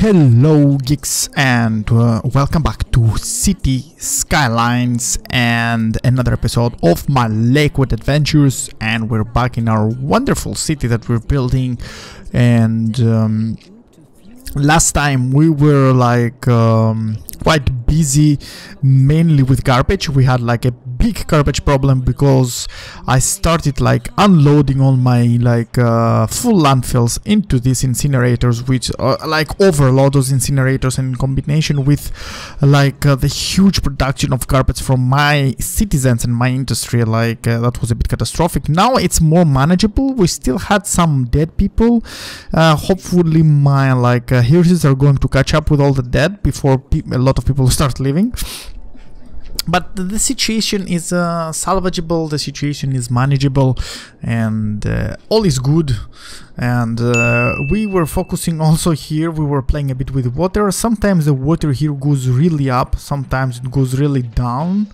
Hello geeks, and welcome back to City Skylines and another episode of my Lakewood Adventures. And we're back in our wonderful city that we're building. And last time we were like quite busy, mainly with garbage. We had like a big garbage problem because I started like unloading all my like full landfills into these incinerators, which like overload those incinerators, and in combination with like the huge production of garbage from my citizens and my industry, like that was a bit catastrophic. Now it's more manageable. We still had some dead people. Hopefully my like heroes are going to catch up with all the dead before a lot of people start leaving. But the situation is salvageable, the situation is manageable, and all is good. And we were focusing also here, we were playing a bit with water. Sometimes the water here goes really up, sometimes it goes really down.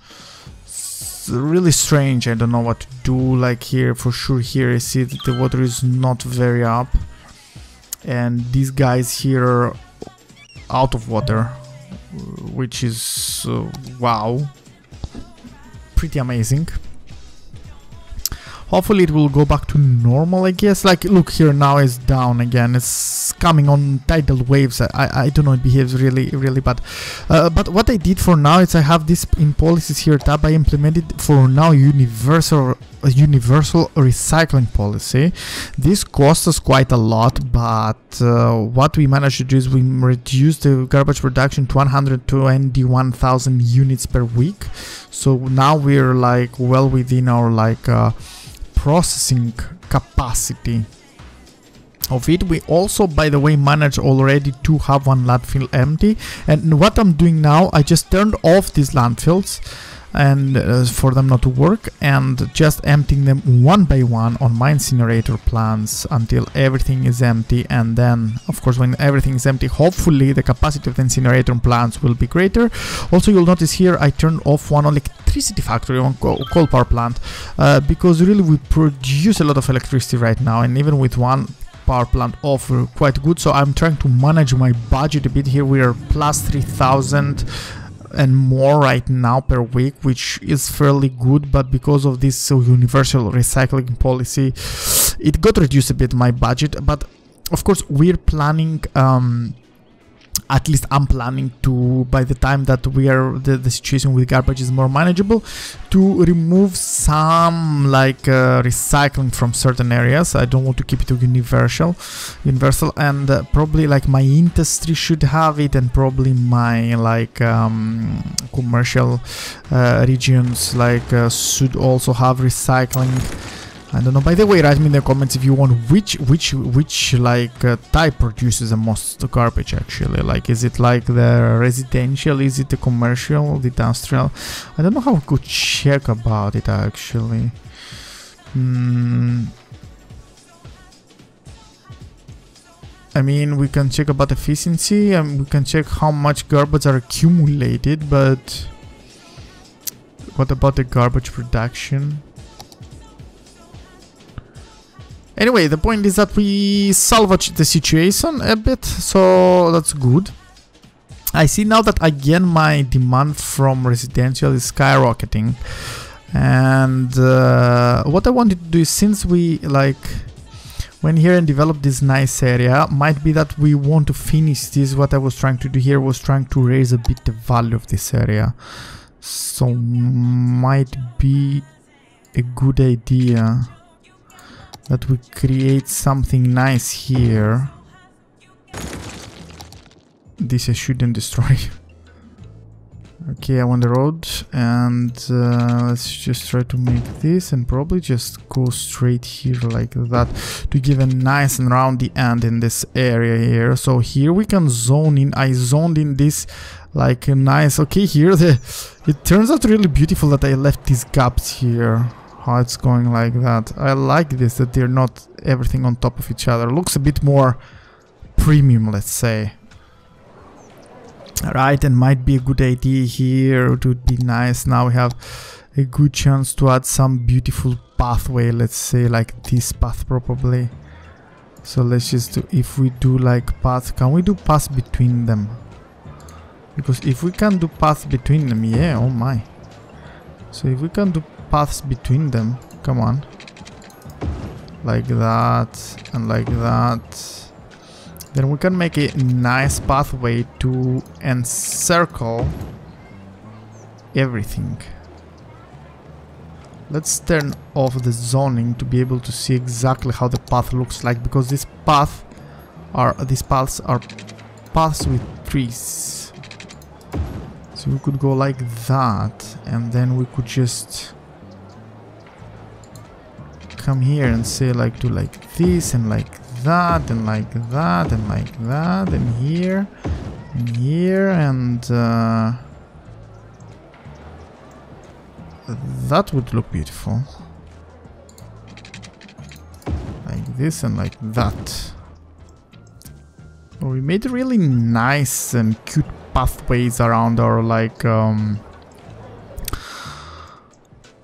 It's really strange, I don't know what to do. Like here, for sure, here I see that the water is not very up. And these guys here are out of water, which is, wow, pretty amazing. Hopefully it will go back to normal, I guess. Like, look here, now it's down again. It's coming on tidal waves. I don't know, it behaves really, really bad. But what I did for now is I have this in policies here tab. I implemented for now universal recycling policy. This costs us quite a lot, but what we managed to do is we reduced the garbage production to 121,000 units per week. So now we're like well within our like processing capacity of it. We also, by the way, managed already to have one landfill empty. And what I'm doing now, I just turned off these landfills and for them not to work, and just emptying them one by one on my incinerator plants until everything is empty. And then of course when everything is empty, hopefully the capacity of the incinerator plants will be greater. Also, you'll notice here I turned off one electricity factory, one coal power plant, because really we produce a lot of electricity right now, and even with one power plant off we're quite good. So I'm trying to manage my budget a bit here. We are plus 3,000 and more right now per week, which is fairly good, but because of this universal recycling policy it got reduced a bit my budget. But of course we're planning, at least I'm planning to, by the time that we are the situation with garbage is more manageable, to remove some like recycling from certain areas. I don't want to keep it to universal, and probably like my industry should have it, and probably my like commercial regions like should also have recycling. I don't know. By the way, write me in the comments if you want which like type produces the most garbage actually. Like, is it like the residential? Is it the commercial? The industrial? I don't know how I could check about it actually. I mean, we can check about efficiency, and we can check how much garbage are accumulated. But what about the garbage production? Anyway, the point is that we salvaged the situation a bit, so that's good. I see now that again my demand from residential is skyrocketing. And what I wanted to do is, since we like went here and developed this nice area, might be that we want to finish this. What I was trying to do here was trying to raise a bit the value of this area. So might be a good idea that we create something nice here. This I shouldn't destroy. Okay, I want the road, and let's just try to make this, and probably just go straight here like that to give a nice and roundy end in this area here. So here we can zone in. I zoned in this like a nice, okay, here it turns out really beautiful that I left these gaps here. How it's going like that. I like this, that they're not everything on top of each other. Looks a bit more premium, let's say. Right, and might be a good idea here. It would be nice. Now we have a good chance to add some beautiful pathway, let's say, like this path probably. So let's just do, if we do like path, can we do path between them? Because if we can do paths between them, yeah, oh my. So if we can do paths between them, come on. Like that, and like that. Then we can make a nice pathway to encircle everything. Let's turn off the zoning to be able to see exactly how the path looks like, because these paths are paths with trees. So we could go like that, and then we could just come here and say like, do like this, and like that, and like that, and like that, and here, and here, and that would look beautiful. Like this and like that. Well, we made really nice and cute pathways around our like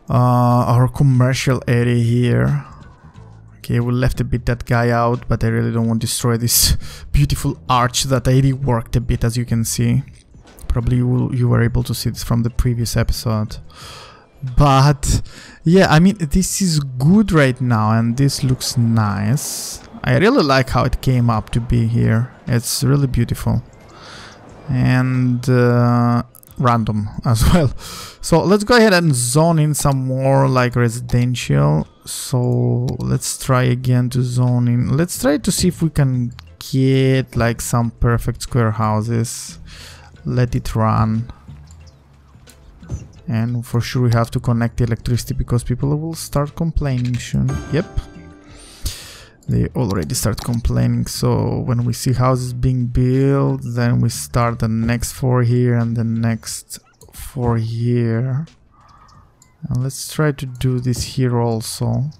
our commercial area here. Okay, we left a bit that guy out, but I really don't want to destroy this beautiful arch that I reworked a bit, as you can see. Probably you were able to see this from the previous episode. But yeah, I mean, this is good right now, and this looks nice. I really like how it came up to be here. It's really beautiful. And random as well. So let's go ahead and zone in some more like residential. So let's try again to zone in. Let's try to see if we can get like some perfect square houses. Let it run. And for sure we have to connect the electricity because people will start complaining soon. Yep. They already start complaining, so when we see houses being built, then we start the next four here and the next four here. And let's try to do this here also.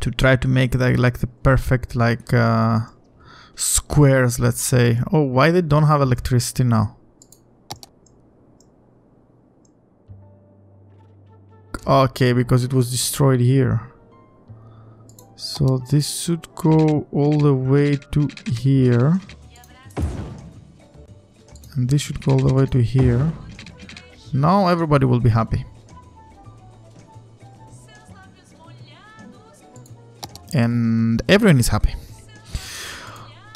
To try to make that like the perfect like squares, let's say. Oh, why they don't have electricity now? Okay, because it was destroyed here. So this should go all the way to here. And this should go all the way to here. Now everybody will be happy. And everyone is happy.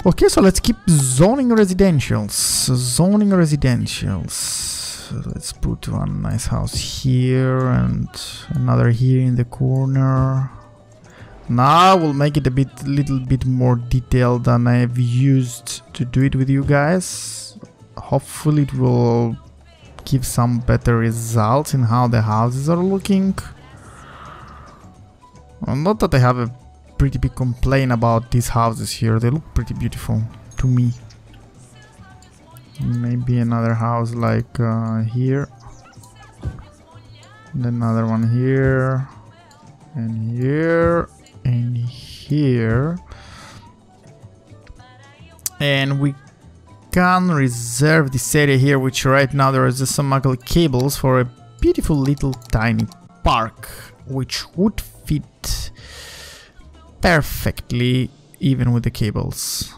Okay, so let's keep zoning residentials. Zoning residentials. Let's put one nice house here and another here in the corner. Now we'll make it a little bit more detailed than I've used to do it with you guys. Hopefully it will give some better results in how the houses are looking. Well, not that I have a pretty big complaint about these houses here. They look pretty beautiful to me. Maybe another house like here, and another one here, and here, and here. And we can reserve this area here, which right now there is just some ugly cables for a beautiful little tiny park, which would fit perfectly even with the cables.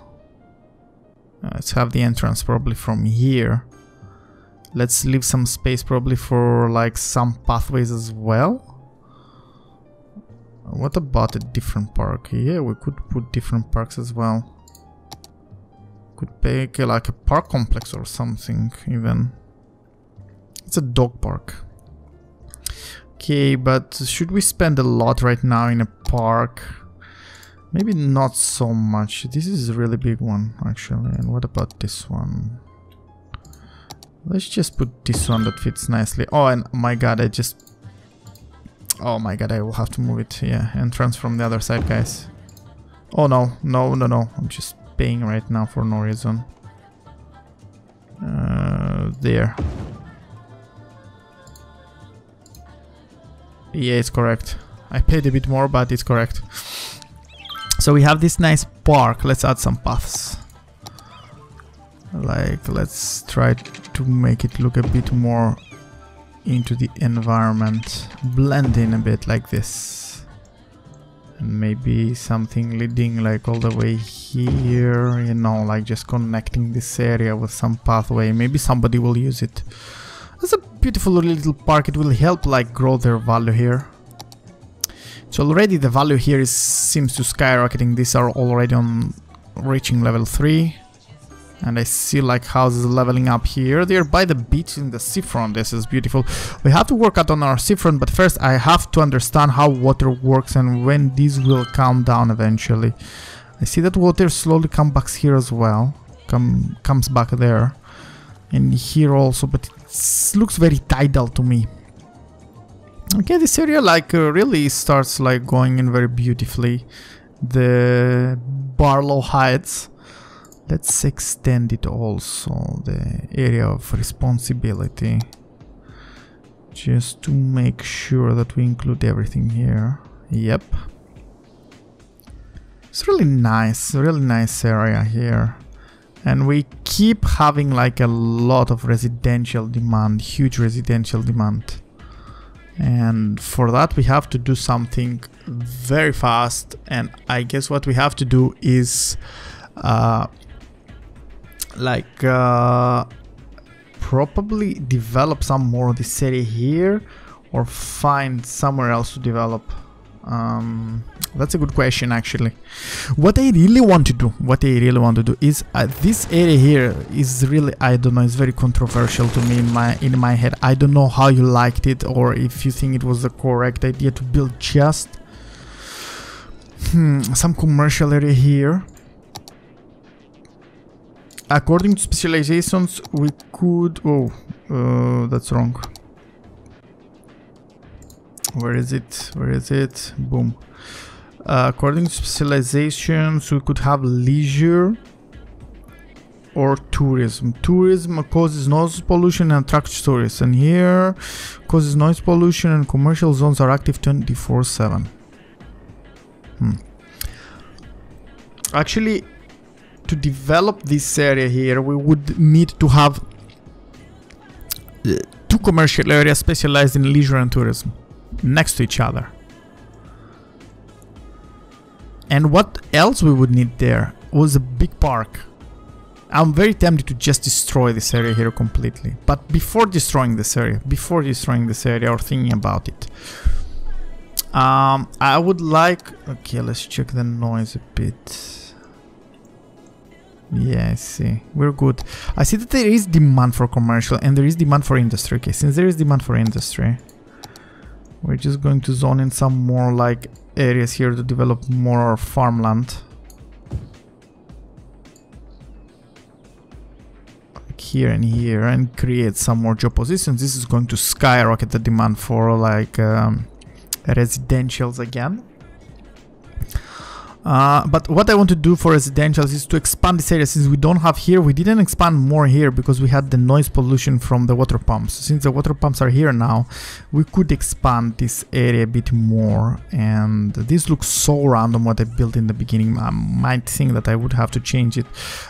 Let's have the entrance probably from here. Let's leave some space probably for like some pathways as well. What about a different park? Yeah, we could put different parks as well. Could pick like a park complex or something even. It's a dog park. Okay, but should we spend a lot right now in a park? Maybe not so much. This is a really big one, actually. And what about this one? Let's just put this one that fits nicely. Oh, and my god, I just... Oh my god, I will have to move it. Yeah, entrance from the other side, guys. Oh no, no, no, no. I'm just paying right now for no reason. There. Yeah, it's correct. I paid a bit more, but it's correct. So we have this nice park. Let's add some paths. Like, let's try to make it look a bit more into the environment. Blend in a bit like this. and maybe something leading like all the way here, you know, like just connecting this area with some pathway. Maybe somebody will use it. It's a beautiful little park. It will help like grow their value here. So already the value here is, seems to skyrocketing. These are already on reaching level 3. And I see like houses leveling up here. They're by the beach in the seafront. This is beautiful. We have to work out on our seafront, but first I have to understand how water works and when these will calm down eventually. I see that water slowly comes back here as well. Comes back there. And here also, but it looks very tidal to me. Okay, this area like really starts like going in very beautifully. The Barlow Heights. Let's extend it also, the area of responsibility, just to make sure that we include everything here. Yep. It's really nice area here. And we keep having like a lot of residential demand, huge residential demand. And for that we have to do something very fast. And I guess what we have to do is probably develop some more of this area here, or find somewhere else to develop. That's a good question actually. What I really want to do, is this area here is really, I don't know, it's very controversial to me in my head. I don't know how you liked it, or if you think it was the correct idea to build just some commercial area here. According to specializations, we could... Oh, that's wrong. Where is it? Where is it? Boom. According to specializations, we could have leisure or tourism. Tourism causes noise pollution and attracts tourists. And here, causes noise pollution and commercial zones are active 24/7. Actually... to develop this area here, we would need to have 2 commercial areas specialized in leisure and tourism next to each other. And what else we would need there was a big park. I'm very tempted to just destroy this area here completely. But before destroying this area, or thinking about it, I would like... Okay, let's check the noise a bit. Yeah, I see. We're good. I see that there is demand for commercial and there is demand for industry. Okay, since there is demand for industry, we're just going to zone in some more like areas here to develop more farmland. Like here and here, and create some more job positions. This is going to skyrocket the demand for like residentials again. But what I want to do for residentials is to expand this area. Since we don't have here, we didn't expand more here because we had the noise pollution from the water pumps. Since the water pumps are here now, we could expand this area a bit more. And this looks so random what I built in the beginning. I might think that I would have to change it.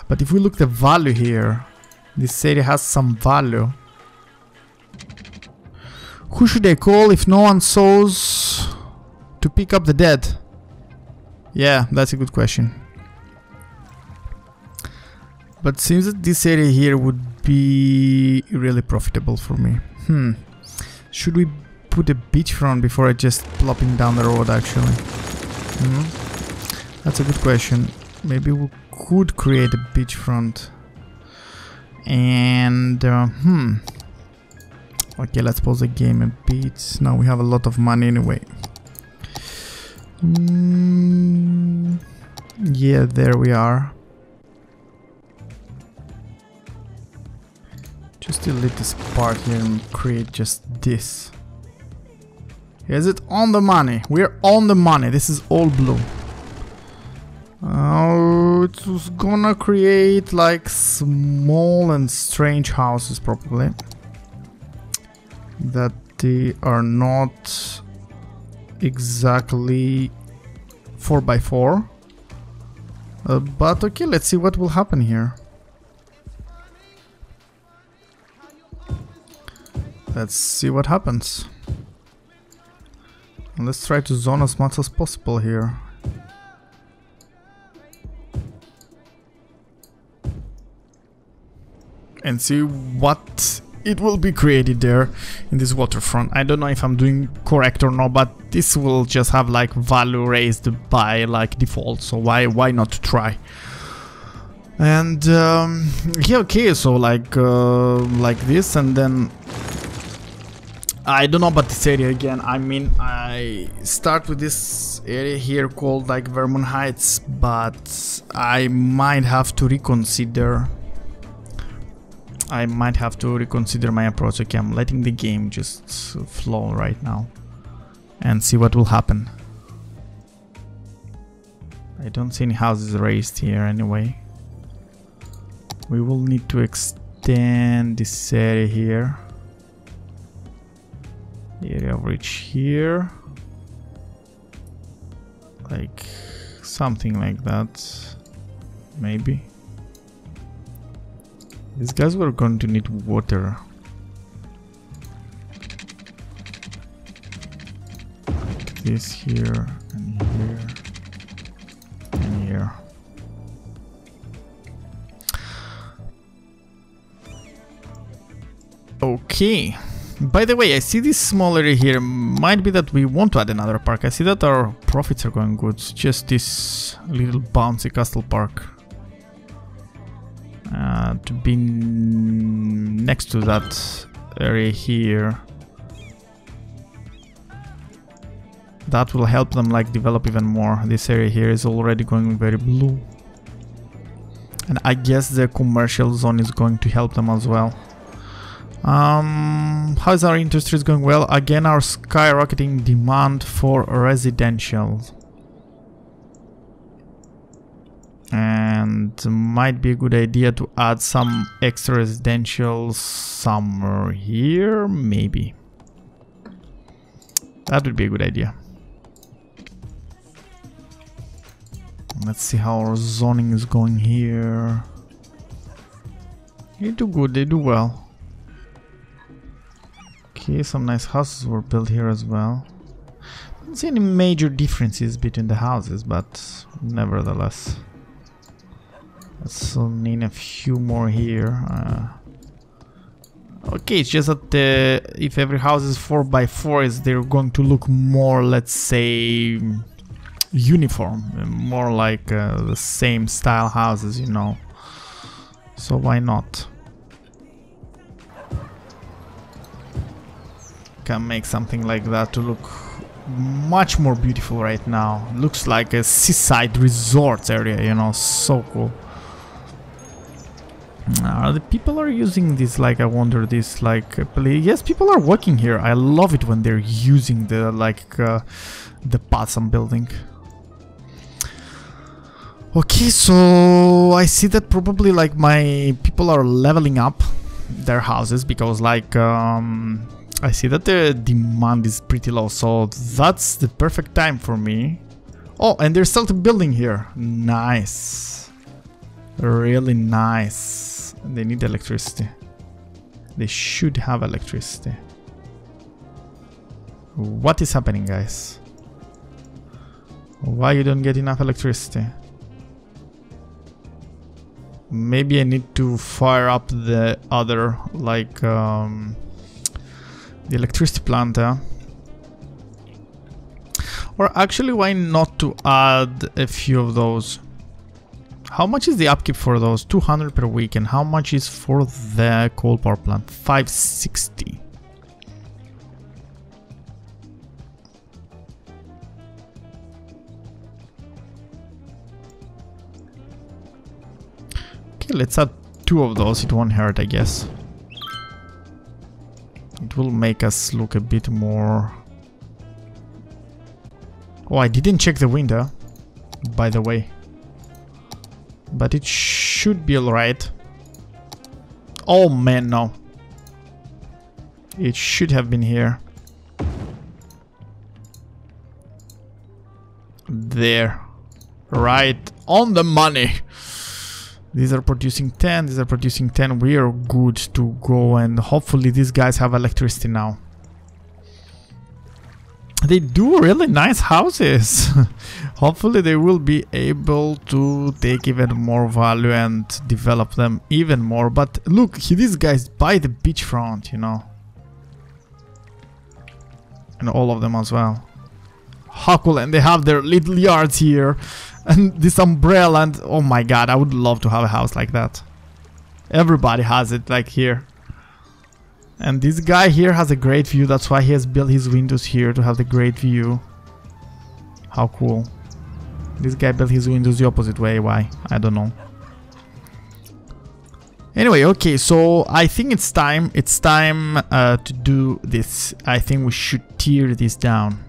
But if we look at the value here, this area has some value. Who should I call if no one sows to pick up the dead? Yeah, that's a good question. But seems that this area here would be really profitable for me. Should we put a beachfront before I just plopping down the road actually? That's a good question. Maybe we could create a beachfront. And... Okay, let's pause the game a bit. Now we have a lot of money anyway. Yeah, there we are. Just delete this part here and create just this. Is it on the money? We're on the money. This is all blue. Oh, it's gonna create like small and strange houses probably. That they are not... exactly 4x4, but okay, let's see what will happen here. Let's see what happens. Let's try to zone as much as possible here. And see what it will be created there in this waterfront. I don't know if I'm doing correct or not, but this will just have like value raised by like default, so why not try? And yeah, okay, so like this, and then I don't know about this area again. I mean, I start with this area here called like Vermont Heights, but I might have to reconsider. I might have to reconsider my approach. Okay, I'm letting the game just flow right now and see what will happen. I don't see any houses raised here anyway. We will need to extend this area here. The area of reach here. Like something like that. Maybe. These guys were going to need water. Like this here and here and here. Okay. By the way, I see this small area here. Might be that we want to add another park. I see that our profits are going good. It's just this little bouncy castle park. To be next to that area here. That will help them like develop even more. This area here is already going very blue. And I guess the commercial zone is going to help them as well. How is our industry going? Well, again, our skyrocketing demand for residential. And might be a good idea to add some extra residential somewhere here, maybe. That would be a good idea. Let's see how our zoning is going here. They do good, they do well. Okay, some nice houses were built here as well. Don't see any major differences between the houses, but nevertheless. I still need a few more here. Okay, it's just that if every house is 4x4, they're going to look more, let's say, uniform. More like the same style houses, you know. So why not? Can make something like that to look much more beautiful right now. Looks like a seaside resort area, you know, so cool. The people are using this, like, I wonder, this, like, yes, people are working here. I love it when they're using the, like, the paths I'm building. Okay, so I see that probably, like, my people are leveling up their houses because, like, I see that the demand is pretty low, so that's the perfect time for me. Oh, and there's still a building here. Nice. Really nice. They need electricity. They should have electricity. What is happening, guys? Why you don't get enough electricity? Maybe I need to fire up the other, like, the electricity plant, huh? Or actually, why not to add a few of those? How much is the upkeep for those? 200 per week. And how much is for the coal power plant? 560. Okay, let's add two of those. It won't hurt, I guess. It will make us look a bit more... Oh, I didn't check the window, by the way. But it should be alright. Oh man, no. It should have been here. There. Right on the money. These are producing 10, these are producing 10. We are good to go, and hopefully these guys have electricity now. They do really nice houses. Hopefully they will be able to take even more value and develop them even more. But look, these guys by the beachfront, you know. And all of them as well. How cool. And they have their little yards here. And this umbrella. And oh my god, I would love to have a house like that. Everybody has it like here. And this guy here has a great view. That's why he has built his windows here, to have the great view. How cool. This guy built his windows the opposite way. Why? I don't know. Anyway, okay, so I think it's time. It's time to do this. I think we should tear this down.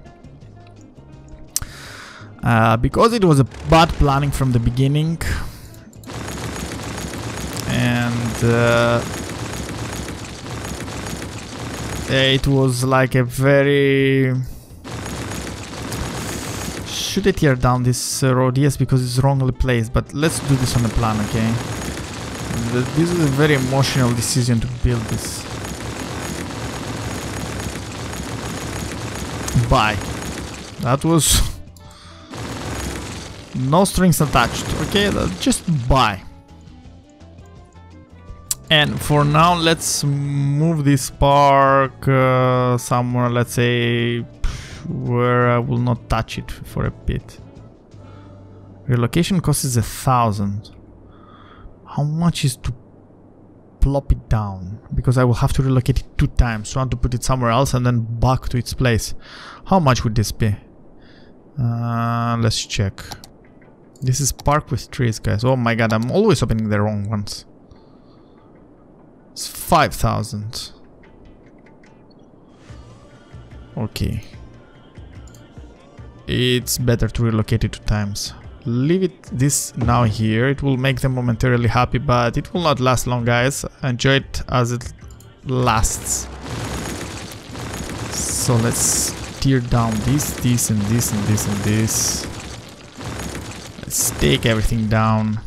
Because it was a bad planning from the beginning. And... it was like a very... Should I tear down this road? Yes, because it's wrongly placed, but let's do this on the plan, okay? This is a very emotional decision to build this. Bye. That was... No strings attached, okay? Just bye. And for now, let's move this park somewhere, let's say, where I will not touch it for a bit. Relocation cost is 1,000. How much is to plop it down? Because I will have to relocate it 2 times. So I want to put it somewhere else and then back to its place. How much would this be? Let's check. This is park with trees, guys. Oh my god, I'm always opening the wrong ones. 5,000. Okay. It's better to relocate it 2 times. Leave it this now here. It will make them momentarily happy, but it will not last long, guys. Enjoy it as it lasts. So let's tear down this, and this, and this, and this. Let's take everything down.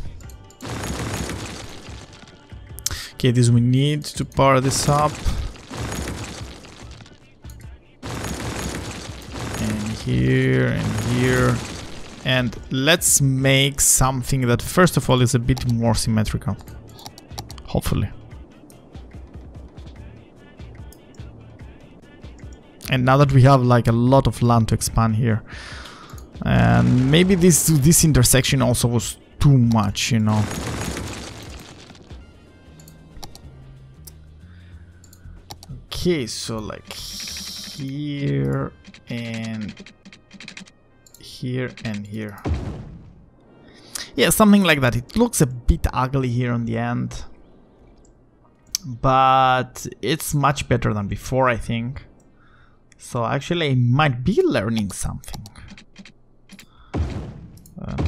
Okay, this we need to power this up. And here, and here. And let's make something that, first of all, is a bit more symmetrical. Hopefully. And now that we have like a lot of land to expand here. And maybe this intersection also was too much, you know. Okay, so like here and here and here. Yeah, something like that. It looks a bit ugly here on the end. But it's much better than before, I think. So actually I might be learning something.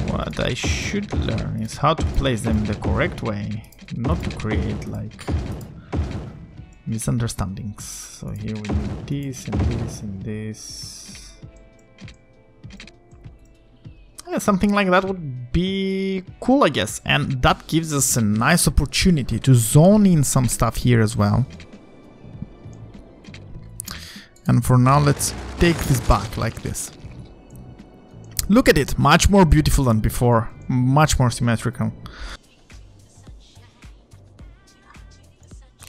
What I should learn is how to place them the correct way. Not to create like... misunderstandings. So here we need this and this and this. Yeah, something like that would be cool, I guess. And that gives us a nice opportunity to zone in some stuff here as well. And for now, let's take this back like this. Look at it, much more beautiful than before, much more symmetrical.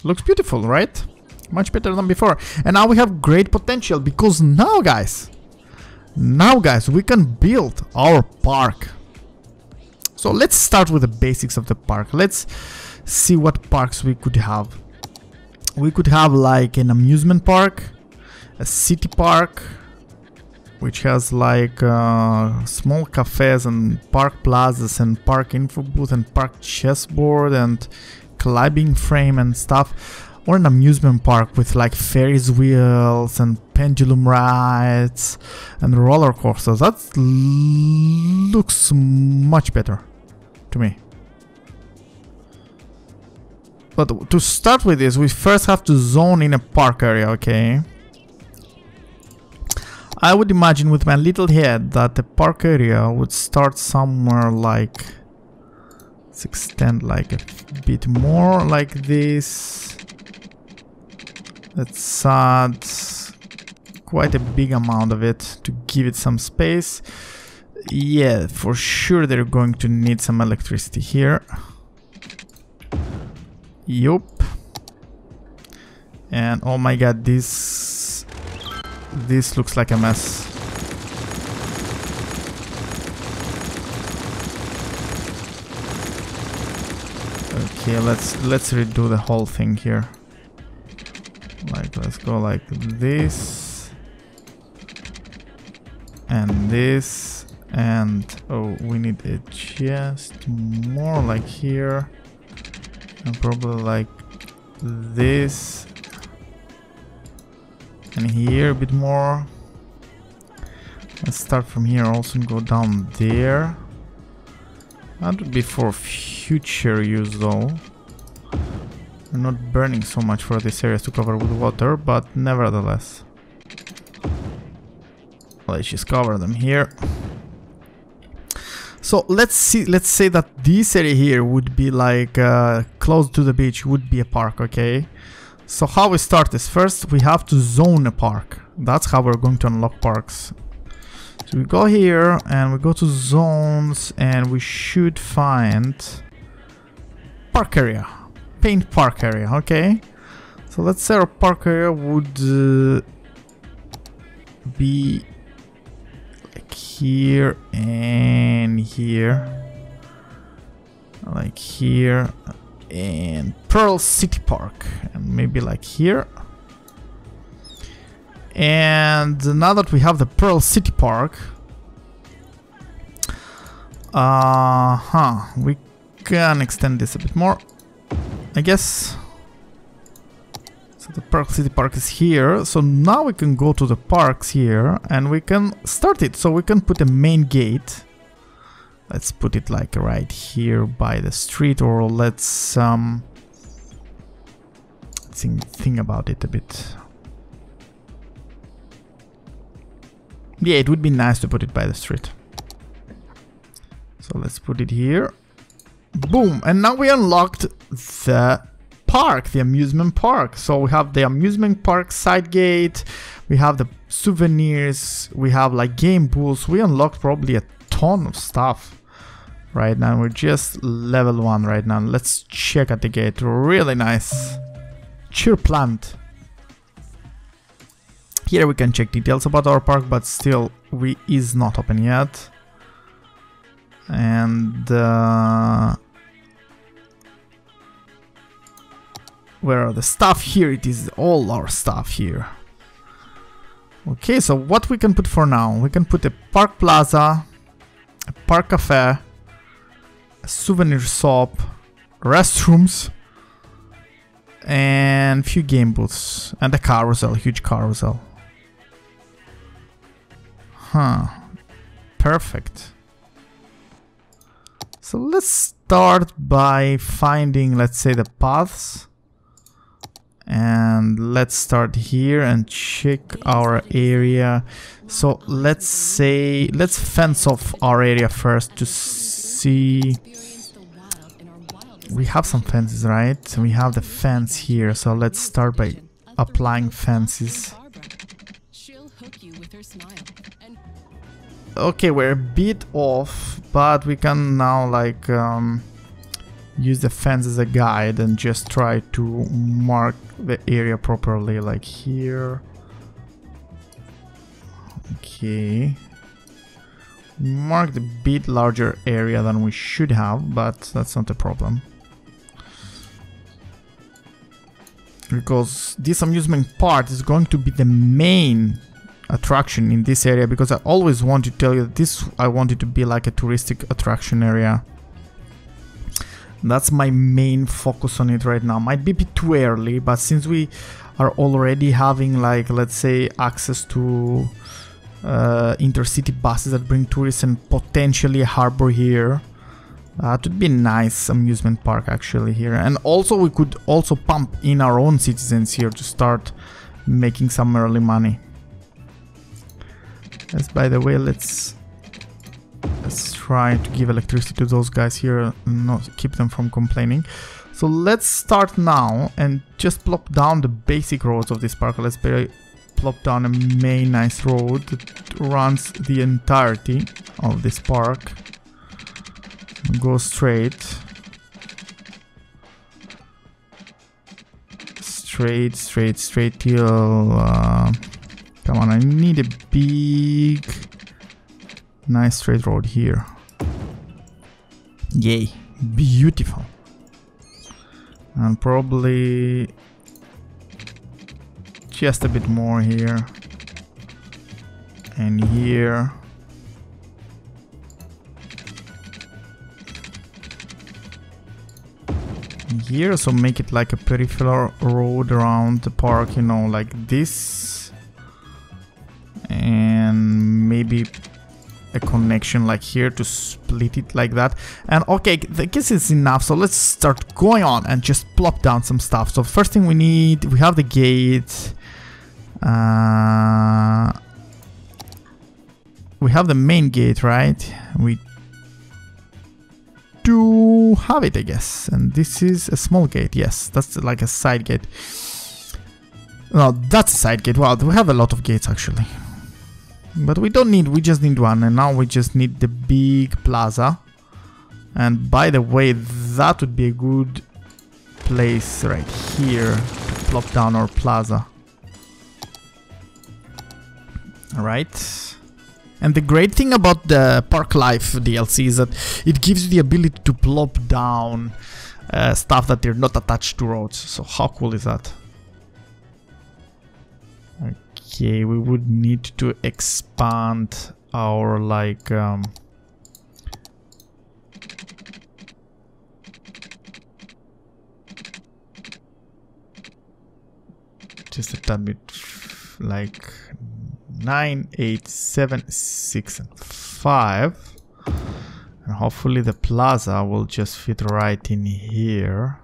Looks beautiful, right? Much better than before. And now we have great potential, because now, guys, we can build our park. So let's start with the basics of the park. Let's see what parks we could have. We could have like an amusement park, a city park, which has like small cafes and park plazas and park info booth and park chessboard and climbing frame and stuff, or an amusement park with like Ferris wheels and pendulum rides and roller coasters. That looks much better to me. But to start with this, we first have to zone in a park area, okay? I would imagine with my little head that the park area would start somewhere like... Let's extend like a bit more like this. Let's add quite a big amount of it to give it some space. Yeah, for sure they're going to need some electricity here. Yup. And oh my god, this looks like a mess. Okay, let's redo the whole thing here. Like, let's go like this and this, and oh, we need it just more like here, and probably like this, and here a bit more. Let's start from here also and go down there. That would be for future use though. We're not burning so much for these areas to cover with water, but nevertheless. Let's just cover them here. So let's see, let's say that this area here would be like close to the beach, would be a park, okay? So how we start is first we have to zone a park. That's how we're going to unlock parks. So we go here and we go to zones and we should find park area, paint park area, okay? So let's say our park area would be like here and here, like here and Pearl City Park, and maybe like here. And now that we have the Pearl City Park, we can extend this a bit more, I guess. So the Pearl City Park is here. So now we can go to the parks here and we can start it. So we can put a main gate. Let's put it like right here by the street, or let's think about it a bit. Yeah, it would be nice to put it by the street. So let's put it here. Boom! And now we unlocked the park, the amusement park. So we have the amusement park side gate. We have the souvenirs. We have like game pools. We unlocked probably a ton of stuff right now. We're just level 1 right now. Let's check at the gate. Really nice. Cheer plant. Here we can check details about our park, but still we is not open yet. And where are the stuff here? It is all our stuff here. Okay, so what we can put for now? We can put a park plaza, a park cafe, a souvenir shop, restrooms, and few game booths, and a carousel, huge carousel. Huh, perfect. So let's start by finding, let's say, the paths. And let's start here and check our area. So let's say, let's fence off our area first to see. We have some fences, right? We have the fence here, so let's start by applying fences. Okay, we're a bit off, but we can now like use the fence as a guide and just try to mark the area properly, like here. Okay. Marked a bit larger area than we should have, but that's not a problem. Because this amusement part is going to be the main attraction in this area, because I always want to tell you that this, I want it to be like a touristic attraction area. That's my main focus on it right now. Might be a bit too early, but since we are already having like, let's say, access to intercity buses that bring tourists and potentially a harbor here, it would be a nice amusement park actually here. And also we could also pump in our own citizens here to start making some early money. Yes, by the way, let's try to give electricity to those guys here and not keep them from complaining. So let's start now and just plop down the basic roads of this park. Let's sloped down a main nice road that runs the entirety of this park. Go straight till... come on, I need a big... nice straight road here. Yay, beautiful. And probably... just a bit more here. And here. Here, so make it like a peripheral road around the park, you know, like this. And maybe a connection like here to split it like that. And okay, I guess it's enough, so let's start going on and just plop down some stuff. So first thing we need, we have the gate. We have the main gate, right? We do have it, I guess. And this is a small gate, yes. That's like a side gate. No, that's a side gate. Wow, we have a lot of gates actually. But we don't need, we just need one. And now we just need the big plaza. And by the way, that would be a good place right here to plop down our plaza. Alright. And the great thing about the Park Life DLC is that it gives you the ability to plop down stuff that they're not attached to roads. So how cool is that? Okay, we would need to expand our like... just a tad bit like... 9, 8, 7, 6, and 5, and hopefully the plaza will just fit right in here.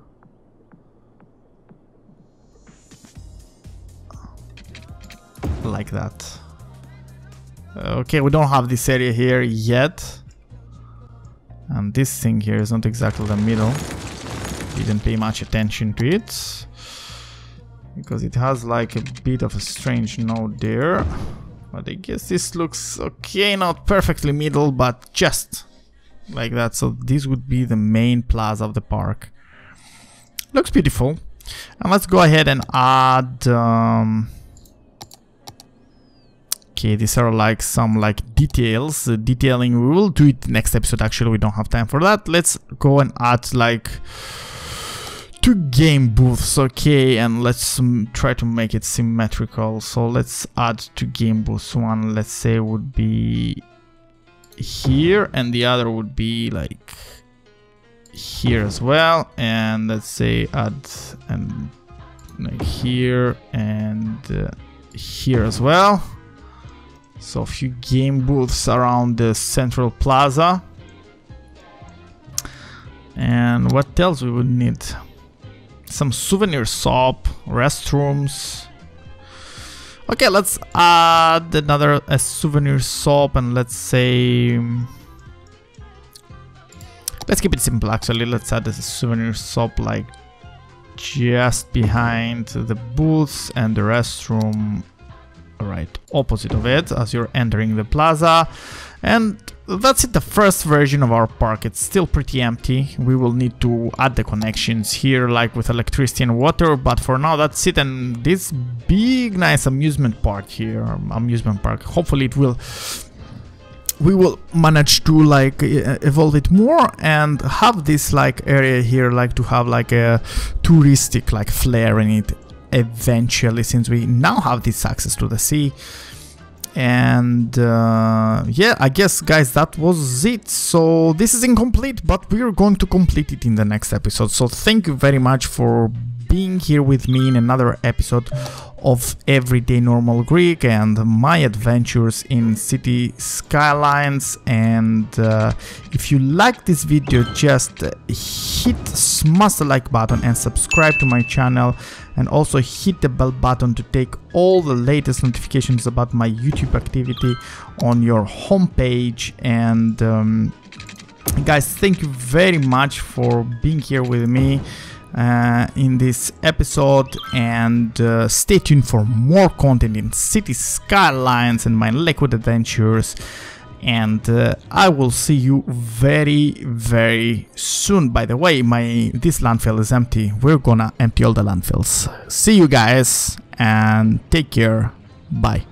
Like that. Okay, we don't have this area here yet. And this thing here is not exactly the middle. Didn't pay much attention to it. Because it has like a bit of a strange node there. But I guess this looks okay, not perfectly middle, but just like that. So this would be the main plaza of the park. Looks beautiful. And let's go ahead and add... okay, these are like some like details. Detailing, we will do it next episode. Actually, we don't have time for that. Let's go and add like... 2 game booths, okay, and let's try to make it symmetrical. So let's add 2 game booths. One, let's say, would be here, and the other would be like here as well. And let's say add and like here and here as well. So a few game booths around the central plaza. And what else we would need? Some souvenir shop, restrooms. Okay, let's add another souvenir shop, and let's say... let's keep it simple, actually. Let's add a souvenir shop like just behind the booths and the restroom right opposite of it as you're entering the plaza. And that's it, the first version of our park. It's still pretty empty. We will need to add the connections here, like with electricity and water, but for now that's it. And this big nice amusement park here, hopefully it will, we will manage to like evolve it more and have this like area here like to have like a touristic like flair in it eventually, since we now have this access to the sea. And yeah, I guess guys, that was it. So this is incomplete, but we are going to complete it in the next episode. So thank you very much for being here with me in another episode of Everyday Normal Geek and my adventures in City Skylines. And if you like this video, just smash the like button and subscribe to my channel, and also hit the bell button to take all the latest notifications about my YouTube activity on your homepage. And guys, thank you very much for being here with me. in this episode, and stay tuned for more content in City Skylines and my Lakewood Adventures, and I will see you very soon. By the way, this landfill is empty. We're gonna empty all the landfills. See you guys and take care. Bye.